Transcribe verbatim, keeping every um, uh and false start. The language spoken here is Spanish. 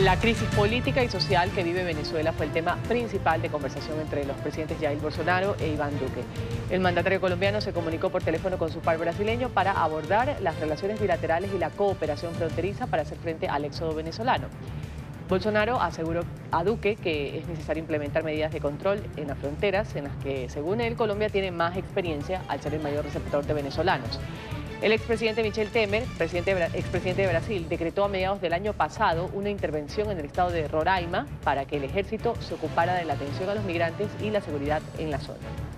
La crisis política y social que vive Venezuela fue el tema principal de conversación entre los presidentes Jair Bolsonaro e Iván Duque. El mandatario colombiano se comunicó por teléfono con su par brasileño para abordar las relaciones bilaterales y la cooperación fronteriza para hacer frente al éxodo venezolano. Bolsonaro aseguró a Duque que es necesario implementar medidas de control en las fronteras, en las que, según él, Colombia tiene más experiencia al ser el mayor receptor de venezolanos. El expresidente Michel Temer, presidente, expresidente de Brasil, decretó a mediados del año pasado una intervención en el estado de Roraima para que el ejército se ocupara de la atención a los migrantes y la seguridad en la zona.